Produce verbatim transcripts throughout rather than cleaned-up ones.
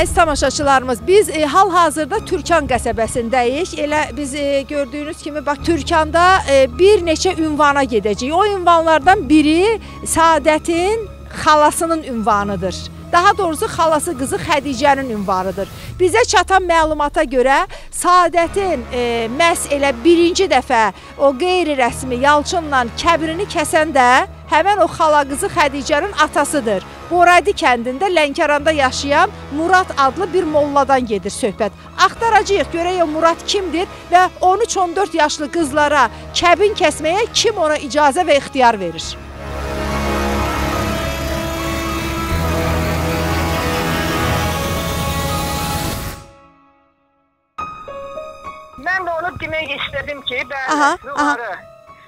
Əziz tamaşaçılarımız, biz e, hal-hazırda Türkan qəsəbəsindəyik. Elə biz e, gördüyünüz kimi, bax, Türkanda e, bir neçə ünvana gedəcəyik. O ünvanlardan biri Səadətin xalasının ünvanıdır. Daha doğrusu xalası qızı Xədicənin ünvanıdır. Bizə çatan məlumata görə Səadətin e, məhz elə birinci dəfə o qeyri-rəsmi yalçınla kəbrini kəsən də həmən o xala qızı Xədicənin atasıdır. Boradı kəndində, Lankaranda yaşayan Murad adlı bir molladan gedir söhbət. Axtaracağıq, görək o Murad kimdir və on üç on dörd yaşlı qızlara kəbin kəsməyə kim ona icazə və ixtiyar verir? Mən də onu demək istədim ki, bəli, ruhları.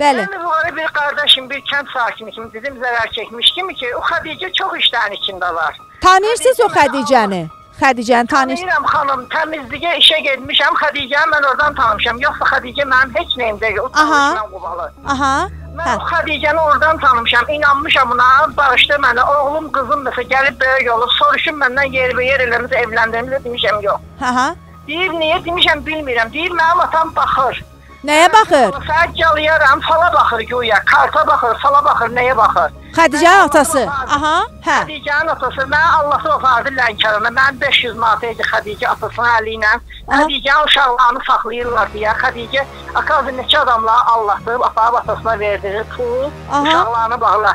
Bəli. Mən ruhları bir qardaşım, bir kənd sakini kimi dedim, zərər çəkmiş kimi ki, o Xədicə çox işlərin içində var. Tanıyırsınız o Xədicəni? Xədicəni tanıyırsınız? Tanıyıram xanım, təmizliyə işə getmişəm, Xədicəni mən oradan tanımışam. Yoxsa Xədicə mənim heç nəyim deyil, o tanışdan qobalı. Aha. Mən o Xədicəni oradan tanımışam, inanmışam buna, bağışdı mənə, oğlum, kızım mesela gəlib böyük olub, soruşum məndən yer və yer eləmiz, evləndirimizə demişəm, yox. Aha. Deyir, niyə demişəm, bilmirəm. Deyir, mənim atam baxır. Nəyə baxır? Səhət gəliyaram, fala baxır güya, karta baxır, fala baxır, nəyə baxır? Xədicənin atası. Aha, hə. Xədicənin atası, mənə Allah'ı ofardı Lankarana, mən beş yüz manat idi Xədicə atasının əli ilə. Xədicənin uşaqlarını saxlayırlar deyə, Xədicə akazı neçə adamları Allah'ı aparıb atasına verdirir, pul, uşaqlarını bağlar.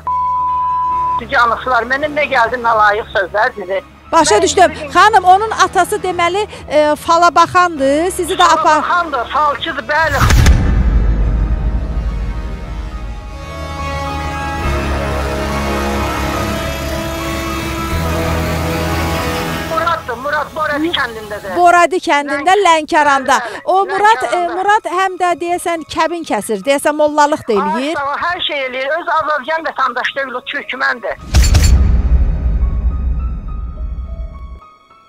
Xədicə anasılar, mənim nə gəldi, nə layiq sözlər dedi. Başa düşdüm. Xanım, onun atası deməli e, Falabaxandır, sizi də apar... Falabaxandır, falçıdır, bəli. Muraddır, Murad Boradı kəndindədir. Boradı kəndində, Lankaranda. O Murad, e, Murad həm də deyəsən kəbin kəsir, deyəsən mollalıq da eləyir. Hər şey eləyir, öz azərbaycan vətəndaşı deyil, o türkməndir.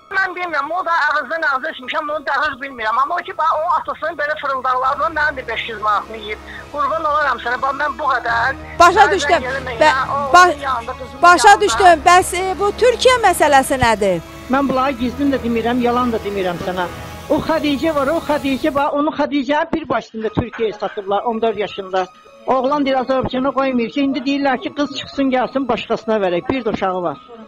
Mən bilmirəm, o da ağızdan ağızda içmişəm, onu dağız bilmirəm. Amma o ki, o atasının belə fırıldaqlarından mənim de beş yüz manatını yiyib. Qurban olaram sənə, mən bu qədər... Başa düşdüm, başa düşdüm. Bəs bu Türkiyə məsələsi nədir? Mən bunları gizlim də demirəm, yalan da demirəm sənə. O Xədicə var, o Xədicə var, onun Xədicənin bir başında Türkiyəyə satıblar, on dörd yaşında. Oğlan deyil, azərbaycana qoymayır ki, indi deyirlər ki, qız çıxsın, gəlsin, başqasına verək, bir də uşağı var.